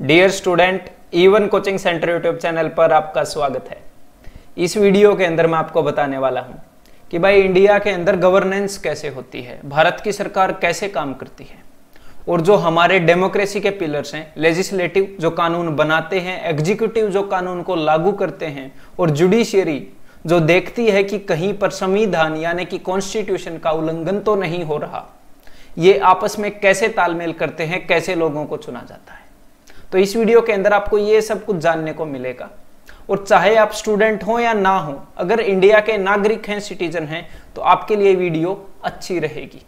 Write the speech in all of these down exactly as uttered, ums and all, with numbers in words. Dear student even coaching centre YouTube channel पर आपका स्वागत है। इस वीडियो के अंदर मैं आपको बताने वाला हूं कि भाई इंडिया के अंदर गवर्नेंस कैसे होती है, भारत की सरकार कैसे काम करती है और जो हमारे डेमोक्रेसी के पिलर्स हैं, लेजिस्लेटिव जो कानून बनाते हैं, एग्जीक्यूटिव जो कानून को लागू करते हैं और जुडिशियरी जो देखती है कि कहीं पर संविधान यानी कि कॉन्स्टिट्यूशन का उल्लंघन तो नहीं हो रहा, ये आपस में कैसे तालमेल करते हैं, कैसे लोगों को चुना जाता है। तो इस वीडियो के अंदर आपको ये सब कुछ जानने को मिलेगा और चाहे आप स्टूडेंट हो या ना हो, अगर इंडिया के नागरिक हैं, सिटीजन हैं, तो आपके लिए वीडियो अच्छी रहेगी।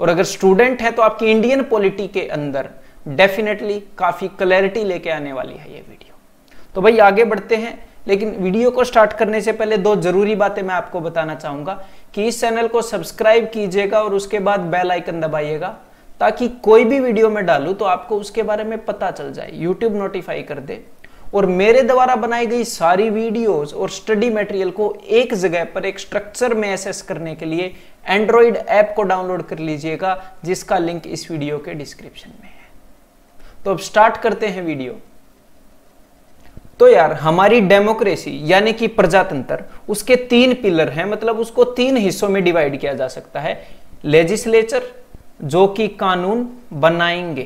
और अगर स्टूडेंट है तो आपकी इंडियन पॉलिटी के अंदर डेफिनेटली काफी क्लैरिटी लेके आने वाली है ये वीडियो। तो भाई आगे बढ़ते हैं, लेकिन वीडियो को स्टार्ट करने से पहले दो जरूरी बातें मैं आपको बताना चाहूंगा कि इस चैनल को सब्सक्राइब कीजिएगा और उसके बाद बेल आइकन दबाइएगा ताकि कोई भी वीडियो में डालूं तो आपको उसके बारे में पता चल जाए, यूट्यूब नोटिफाई कर दे और मेरे द्वारा बनाई गई सारी वीडियोस और स्टडी मटेरियल को एक जगह पर एक स्ट्रक्चर में एक्सेस करने के लिए एंड्रॉइड ऐप को डाउनलोड कर लीजिएगा, जिसका लिंक इस वीडियो के डिस्क्रिप्शन में है। तो अब स्टार्ट करते हैं वीडियो। तो यार हमारी डेमोक्रेसी यानी कि प्रजातंत्र, उसके तीन पिलर हैं, मतलब उसको तीन हिस्सों में डिवाइड किया जा सकता है। लेजिस्लेचर जो कि कानून बनाएंगे,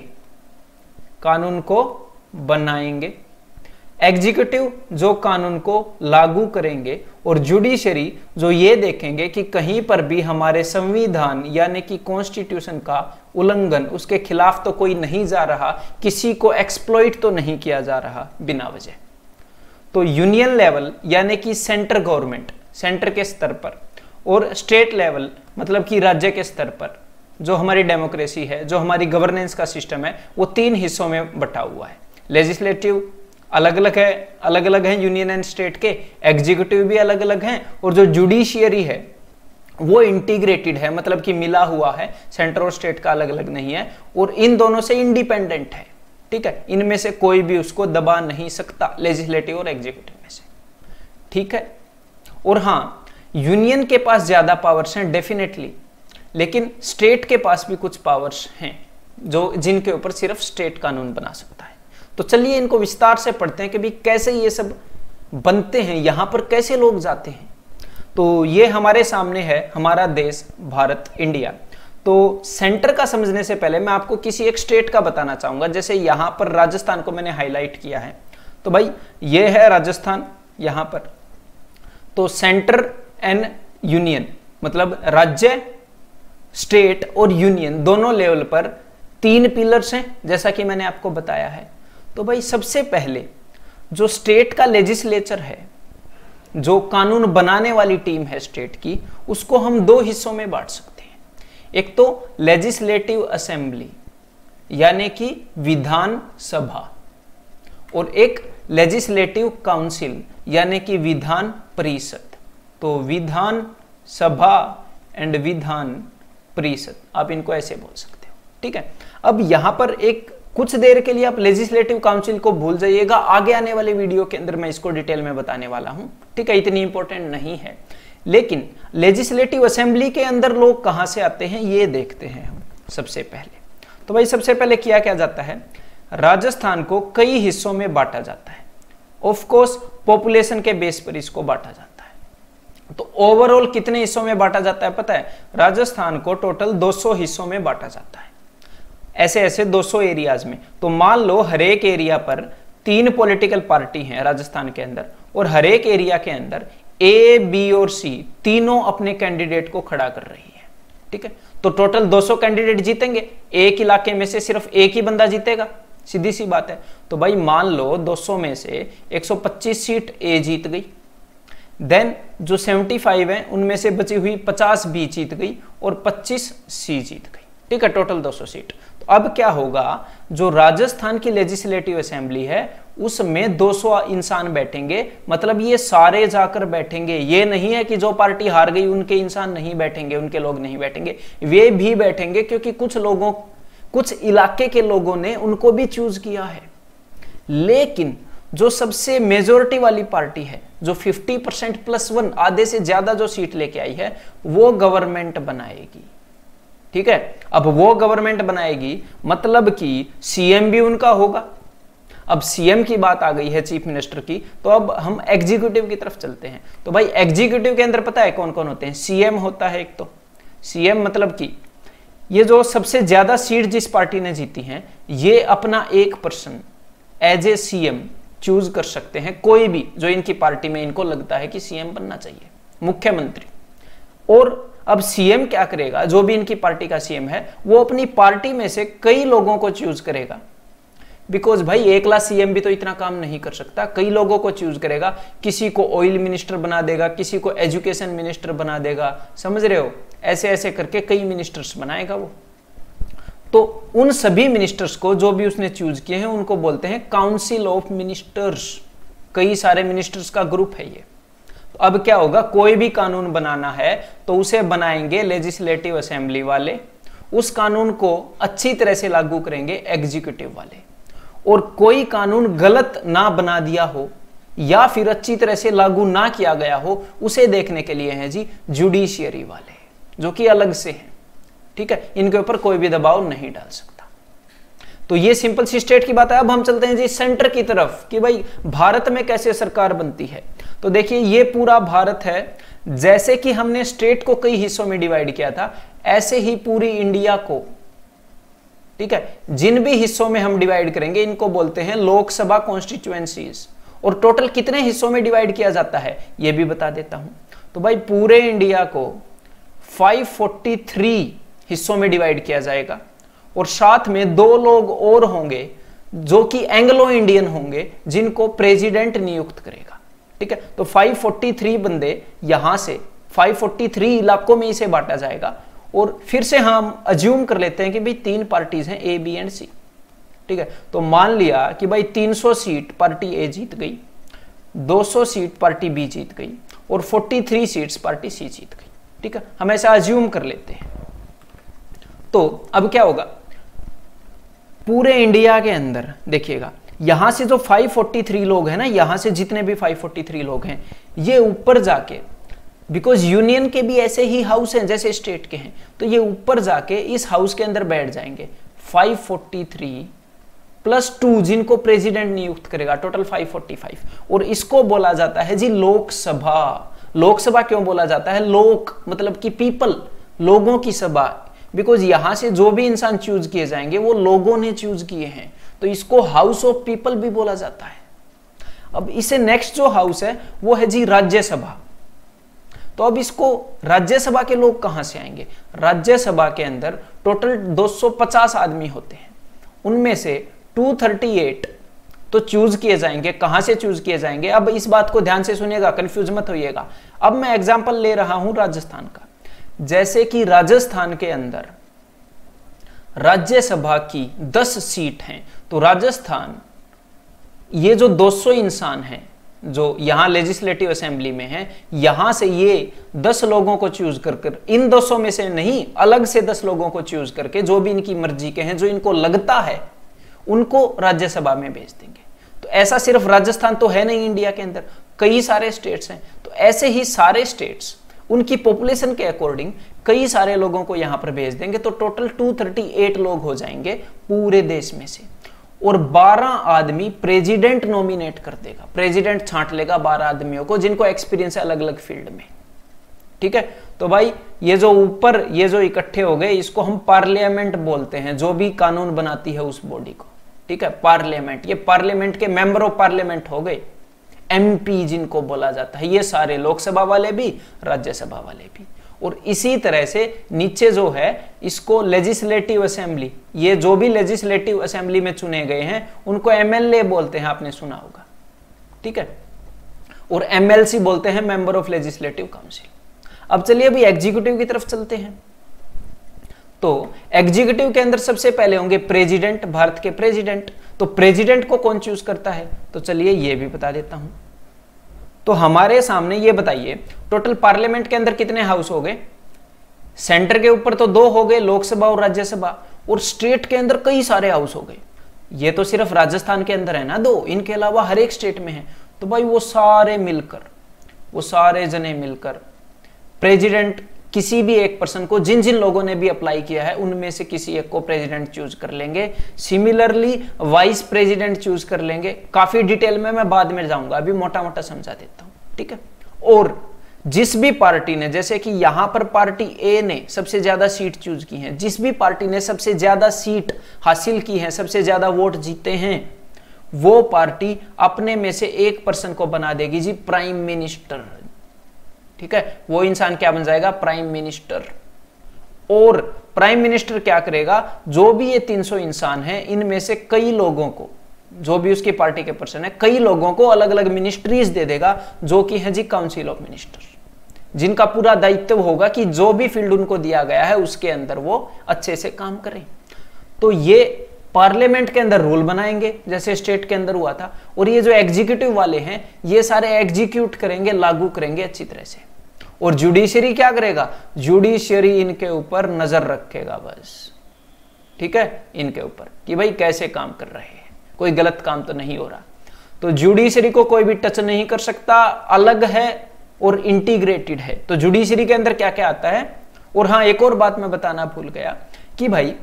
कानून को बनाएंगे, एग्जीक्यूटिव जो कानून को लागू करेंगे और जुडिशरी जो ये देखेंगे कि कहीं पर भी हमारे संविधान यानी कि कॉन्स्टिट्यूशन का उल्लंघन, उसके खिलाफ तो कोई नहीं जा रहा, किसी को एक्सप्लॉइट तो नहीं किया जा रहा बिना वजह। तो यूनियन लेवल यानी कि सेंटर गवर्नमेंट, सेंटर के स्तर पर, और स्टेट लेवल मतलब कि राज्य के स्तर पर जो हमारी डेमोक्रेसी है, जो हमारी गवर्नेंस का सिस्टम है, वो तीन हिस्सों में बटा हुआ है। लेजिस्लेटिव अलग अलग है, अलग अलग है यूनियन एंड स्टेट के, एग्जीक्यूटिव भी अलग अलग हैं और जो जुडिशियरी है वो इंटीग्रेटेड है, मतलब कि मिला हुआ है, सेंटर और स्टेट का अलग अलग नहीं है और इन दोनों से इंडिपेंडेंट है। ठीक है, इनमें से कोई भी उसको दबा नहीं सकता, लेजिस्लेटिव और एग्जीक्यूटिव में से। ठीक है, और हाँ यूनियन के पास ज्यादा पावर्स हैं डेफिनेटली, लेकिन स्टेट के पास भी कुछ पावर्स हैं जो जिनके ऊपर सिर्फ स्टेट कानून बना सकता है। तो चलिए इनको विस्तार से पढ़ते हैं कि भी कैसे ये सब बनते हैं, यहाँ पर कैसे लोग जाते हैं। तो ये हमारे सामने है हमारा देश भारत, इंडिया। तो सेंटर का समझने से पहले मैं आपको किसी एक स्टेट का बताना चाहूंगा। जैसे यहाँ पर राजस्थान को मैंने हाईलाइट किया है, तो भाई ये है राजस्थान। यहाँ पर तो सेंटर एंड यूनियन मतलब राज्य, स्टेट और यूनियन दोनों लेवल पर तीन पिलर्स हैं जैसा कि मैंने आपको बताया है। तो भाई सबसे पहले जो स्टेट का लेजिस्लेचर है, जो कानून बनाने वाली टीम है स्टेट की, उसको हम दो हिस्सों में बांट सकते हैं। एक तो लेजिस्लेटिव असेंबली यानी कि विधान सभा और एक लेजिस्लेटिव काउंसिल यानी कि विधान परिषद। तो विधान सभा एंड विधान परिषद आप इनको ऐसे बोल सकते हो। ठीक है, अब यहां पर एक कुछ देर के लिए आप लेजिस्लेटिव काउंसिल को भूल जाइएगा, आगे आने वाले वीडियो के अंदर मैं इसको डिटेल में बताने वाला हूं। ठीक है, इतनी इंपॉर्टेंट नहीं है। लेकिन लेजिस्लेटिव असेंबली के अंदर लोग कहां से आते हैं ये देखते हैं हम सबसे पहले। तो भाई सबसे पहले किया क्या जाता है, राजस्थान को कई हिस्सों में बांटा जाता है। ऑफकोर्स पॉपुलेशन के बेस पर इसको बांटा जाता है। तो ओवरऑल कितने हिस्सों में बांटा जाता है पता है, राजस्थान को टोटल दो सौ हिस्सों में बांटा जाता है, ऐसे ऐसे दो सौ एरियाज में। तो मान लो हरेक एरिया पर तीन पॉलिटिकल पार्टी हैं राजस्थान के अंदर और हरेक एरिया के अंदर ए, बी और सी तीनों अपने कैंडिडेट को खड़ा कर रही है। ठीक है, तो टोटल दो सौ कैंडिडेट जीतेंगे, एक इलाके में से सिर्फ एक ही बंदा जीतेगा, सीधी सी बात है। तो भाई मान लो दो सौ में से एक सौ पच्चीस सीट ए जीत गई, देन जो पचहत्तर हैं उनमें से बची हुई पचास बी जीत गई और पच्चीस सी जीत गई। ठीक है, टोटल दो सौ सीट। तो अब क्या होगा, जो राजस्थान की लेजिस्लेटिव असेंबली है उसमें दो सौ इंसान बैठेंगे, मतलब ये सारे जाकर बैठेंगे। ये नहीं है कि जो पार्टी हार गई उनके इंसान नहीं बैठेंगे, उनके लोग नहीं बैठेंगे, वे भी बैठेंगे क्योंकि कुछ लोगों, कुछ इलाके के लोगों ने उनको भी चूज किया है। लेकिन जो सबसे मेजोरिटी वाली पार्टी है, जो पचास परसेंट प्लस वन, आधे से ज्यादा जो सीट लेके आई है, वो गवर्नमेंट बनाएगी। ठीक है, अब वो गवर्नमेंट बनाएगी मतलब कि सीएम भी उनका होगा, अब सीएम की बात आ गई है, चीफ मिनिस्टर की, तो अब हम एग्जीक्यूटिव की तरफ चलते हैं। तो भाई एग्जीक्यूटिव के अंदर पता है कौन कौन होते हैं? सीएम होता है एक, तो सीएम मतलब कि ये जो सबसे ज्यादा सीट जिस पार्टी ने जीती हैं, ये अपना एक person as a CM choose कर सकते हैं, कोई भी जो इनकी पार्टी में इनको लगता है कि सीएम बनना चाहिए, मुख्यमंत्री। और अब सीएम क्या करेगा, जो भी इनकी पार्टी का सीएम है वो अपनी पार्टी में से कई लोगों को चूज करेगा, बिकॉज भाई एकला सीएम भी तो इतना काम नहीं कर सकता, कई लोगों को चूज करेगा, किसी को ऑयल मिनिस्टर बना देगा, किसी को एजुकेशन मिनिस्टर बना देगा, समझ रहे हो, ऐसे ऐसे करके कई मिनिस्टर्स बनाएगा वो। तो उन सभी मिनिस्टर्स को जो भी उसने चूज किए हैं उनको बोलते हैं काउंसिल ऑफ मिनिस्टर्स, कई सारे मिनिस्टर्स का ग्रुप है ये। तो अब क्या होगा, कोई भी कानून बनाना है तो उसे बनाएंगे लेजिस्लेटिव असेंबली वाले, उस कानून को अच्छी तरह से लागू करेंगे एग्जीक्यूटिव वाले, और कोई कानून गलत ना बना दिया हो या फिर अच्छी तरह से लागू ना किया गया हो उसे देखने के लिए हैं जी जुडिशियरी वाले, जो कि अलग से हैं, ठीक है, इनके ऊपर कोई भी दबाव नहीं डाल सकता। तो ये सिंपल सी स्टेट की बात है। अब हम चलते हैं जी सेंटर की तरफ कि भाई भारत में कैसे सरकार बनती है। तो देखिए ये पूरा भारत है, जैसे कि हमने स्टेट को कई हिस्सों में डिवाइड किया था ऐसे ही पूरी इंडिया को, ठीक है, जिन भी हिस्सों में हम डिवाइड करेंगे इनको बोलते हैं लोकसभा कॉन्स्टिट्यूएंसीज। और टोटल कितने हिस्सों में डिवाइड किया जाता है ये भी बता देता हूं। तो भाई पूरे इंडिया को पाँच सौ तैंतालीस हिस्सों में डिवाइड किया जाएगा, और साथ में दो लोग और होंगे जो कि एंग्लो इंडियन होंगे, जिनको प्रेसिडेंट नियुक्त करेगा, ठीक है। तो पाँच सौ तैंतालीस बंदे यहां से पाँच सौ तैंतालीस इलाकों में इसे बांटा जाएगा। और फिर से हम अज्यूम कर लेते हैं कि भाई तीन पार्टीज हैं ए बी एंड सी, ठीक है। तो मान लिया कि भाई तीन सौ सीट पार्टी ए जीत गई, दो सौ सीट पार्टी बी जीत गई, और तैंतालीस सीट्स पार्टी सी जीत गई, ठीक है, हम ऐसा अज्यूम कर लेते हैं। तो अब क्या होगा, पूरे इंडिया के अंदर देखिएगा यहां से जो पाँच सौ तैंतालीस लोग हैं ना, यहां से जितने भी पाँच सौ तैंतालीस लोग हैं ये ऊपर जाके, बिकॉज यूनियन के भी ऐसे ही हाउस हैं जैसे स्टेट के हैं, तो ये ऊपर जाके इस हाउस के अंदर बैठ जाएंगे। पाँच सौ तैंतालीस प्लस टू जिनको प्रेसिडेंट नियुक्त करेगा, टोटल पाँच सौ पैंतालीस, और इसको बोला जाता है जी लोकसभा। लोकसभा क्यों बोला जाता है? लोक मतलब कि पीपल, लोगों की सभा, बिकॉज यहां से जो भी इंसान चूज किए जाएंगे वो लोगों ने चूज किए हैं, तो इसको हाउस ऑफ पीपल भी बोला जाता है। अब इसे नेक्स्ट जो हाउस है वो है जी राज्यसभा। तो अब इसको राज्यसभा के लोग कहां से आएंगे? राज्यसभा के अंदर टोटल दो सौ पचास आदमी होते हैं, उनमें से दो सौ अड़तीस तो चूज किए जाएंगे। कहां से चूज किए जाएंगे? अब इस बात को ध्यान से सुनिएगा, कंफ्यूज मत होइएगा। अब मैं एग्जांपल ले रहा हूं राजस्थान का, जैसे कि राजस्थान के अंदर राज्यसभा की दस सीट हैं, तो राजस्थान ये जो दो सौ इंसान हैं जो यहां लेजिस्लेटिव असेंबली में हैं, यहां से ये दस लोगों को चूज कर, इन दो सौ में से नहीं, अलग से दस लोगों को चूज करके जो भी इनकी मर्जी के हैं, जो इनको लगता है उनको राज्यसभा में भेज देंगे। तो ऐसा सिर्फ राजस्थान तो है नहीं, इंडिया के अंदर कई सारे स्टेट्स हैं, तो ऐसे ही सारे स्टेट्स उनकी पॉपुलेशन के अकॉर्डिंग कई सारे लोगों को यहां पर भेज देंगे। तो टोटल दो सौ अड़तीस लोग हो जाएंगे पूरे देश में से, और बारह आदमी प्रेसिडेंट नॉमिनेट कर देगा, प्रेसिडेंट छांट लेगा बारह आदमियों को जिनको एक्सपीरियंस है अलग अलग फील्ड में, ठीक है। तो भाई ये जो ऊपर ये जो इकट्ठे हो गए इसको हम पार्लियामेंट बोलते हैं, जो भी कानून बनाती है उस बॉडी को, ठीक है, पार्लियामेंट। ये पार्लियामेंट के मेंबर ऑफ पार्लियामेंट हो गए, एमपी जिनको बोला जाता है, ये सारे लोकसभा वाले भी राज्यसभा वाले भी। और इसी तरह से नीचे जो है इसको लेजिस्लेटिव असेंबली, ये जो भी लेजिस्लेटिव असेंबली में चुने गए हैं उनको एमएलए बोलते हैं, आपने सुना होगा, ठीक है, और एमएलसी बोलते हैं मेंबर ऑफ लेजिस्लेटिव काउंसिल। अब चलिए अभी एग्जीक्यूटिव की तरफ चलते हैं। तो एग्जीक्यूटिव के अंदर सबसे पहले होंगे प्रेसिडेंट, भारत के प्रेसिडेंट। तो प्रेसिडेंट को कौन चूज करता है, तो चलिए ये भी बता देता हूं। तो हमारे सामने ये बताइए टोटल पार्लियामेंट के अंदर कितने हाउस हो गए? सेंटर के ऊपर तो दो हो गए, लोकसभा और राज्यसभा, और स्टेट के अंदर कई सारे हाउस हो गए। ये तो सिर्फ राजस्थान के अंदर है ना दो, इनके अलावा हर एक स्टेट में है। तो भाई वो सारे मिलकर वो सारे जने मिलकर प्रेसिडेंट किसी भी एक पर्सन को, जिन जिन लोगों ने भी अप्लाई किया है उनमें से किसी एक को प्रेसिडेंट चूज कर लेंगे। सिमिलरली वाइस प्रेसिडेंट चूज कर लेंगे। काफी डिटेल में मैं बाद में जाऊंगा, अभी मोटा मोटा समझा देता हूँ, ठीक है। और जिस भी पार्टी ने, जैसे कि यहां पर पार्टी ए ने सबसे ज्यादा सीट चूज की है, जिस भी पार्टी ने सबसे ज्यादा सीट हासिल की है, सबसे ज्यादा वोट जीते हैं, वो पार्टी अपने में से एक पर्सन को बना देगी जी प्राइम मिनिस्टर, ठीक है। वो इंसान क्या बन जाएगा? Prime minister. और प्राइम मिनिस्टर क्या करेगा? जो भी ये तीन सौ इंसान हैं, इनमें से कई लोगों को, जो भी उसकी पार्टी के पर्सन है, कई लोगों को अलग अलग मिनिस्ट्रीज दे देगा, जो कि है जी काउंसिल ऑफ मिनिस्टर, जिनका पूरा दायित्व होगा कि जो भी फील्ड उनको दिया गया है उसके अंदर वो अच्छे से काम करें। तो ये पार्लियामेंट के अंदर रूल बनाएंगे, जैसे स्टेट के अंदर हुआ था, और ये जो एग्जीक्यूटिव वाले हैं ये सारे एग्जीक्यूट करेंगे, लागू करेंगे अच्छी तरह से। और जुडिशरी क्या करेगा? जुडिशरी इनके ऊपर नजर रखेगा बस, ठीक है, इनके ऊपर कि भाई कैसे काम कर रहे हैं, कोई गलत काम तो नहीं हो रहा। तो जुडिशरी को कोई भी टच नहीं कर सकता, अलग है और इंटीग्रेटेड है। तो जुडिशरी के अंदर क्या क्या आता है? और हाँ, एक और बात मैं बताना भूल गया कि भाई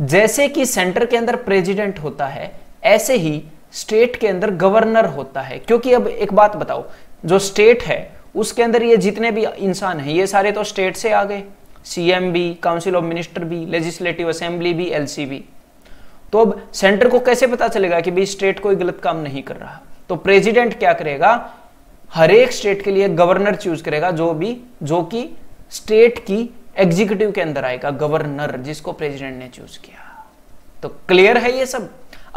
जैसे कि सेंटर के अंदर प्रेसिडेंट होता है, ऐसे ही स्टेट के अंदर गवर्नर होता है। क्योंकि अब एक बात बताओ, जो स्टेट है उसके अंदर ये जितने भी इंसान हैं ये सारे तो स्टेट से आ गए, सीएम भी, काउंसिल ऑफ मिनिस्टर भी, लेजिस्लेटिव असेंबली भी, एलसी भी। तो अब सेंटर को कैसे पता चलेगा कि भाई स्टेट कोई गलत काम नहीं कर रहा? तो प्रेसिडेंट क्या करेगा? हर एक स्टेट के लिए गवर्नर चूज करेगा, जो भी जो कि स्टेट की एग्जीक्यूटिव के अंदर आएगा गवर्नर, जिसको प्रेसिडेंट ने चूज किया। तो क्लियर है ये सब।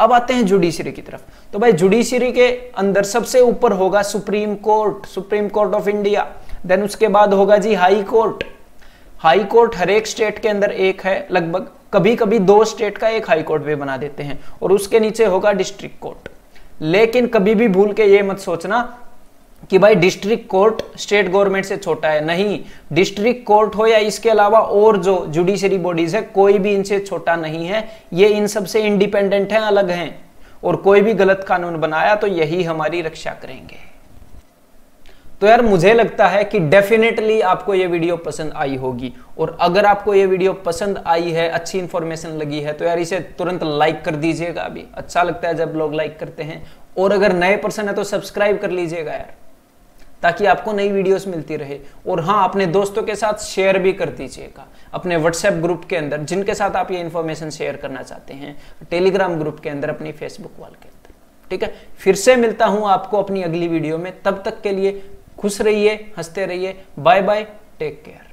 अब आते हैं जुडिशरी की तरफ। तो भाई जुडिशरी के अंदर सबसे ऊपर होगा supreme court, supreme court of India. Then उसके बाद होगा जी हाई कोर्ट। हाई कोर्ट हर एक स्टेट के अंदर एक है लगभग, कभी कभी दो स्टेट का एक हाई कोर्ट भी बना देते हैं। और उसके नीचे होगा डिस्ट्रिक्ट कोर्ट। लेकिन कभी भी भूल के ये मत सोचना कि भाई डिस्ट्रिक्ट कोर्ट स्टेट गवर्नमेंट से छोटा है, नहीं। डिस्ट्रिक्ट कोर्ट हो या इसके अलावा और जो जुडिशरी बॉडीज है, कोई भी इनसे छोटा नहीं है, ये इन सबसे इंडिपेंडेंट हैं, अलग हैं। और कोई भी गलत कानून बनाया तो यही हमारी रक्षा करेंगे। तो यार मुझे लगता है कि डेफिनेटली आपको ये वीडियो पसंद आई होगी। और अगर आपको ये वीडियो पसंद आई है, अच्छी इंफॉर्मेशन लगी है, तो यार इसे तुरंत लाइक कर दीजिएगा। अभी अच्छा लगता है जब लोग लाइक करते हैं। और अगर नए पर्सन है तो सब्सक्राइब कर लीजिएगा यार, ताकि आपको नई वीडियोस मिलती रहे। और हाँ, अपने दोस्तों के साथ शेयर भी कर दीजिएगा, अपने व्हाट्सएप ग्रुप के अंदर जिनके साथ आप ये इन्फॉर्मेशन शेयर करना चाहते हैं, टेलीग्राम ग्रुप के अंदर, अपनी फेसबुक वॉल के अंदर, ठीक है। फिर से मिलता हूँ आपको अपनी अगली वीडियो में। तब तक के लिए खुश रहिए, हंसते रहिए। Bye bye, take care.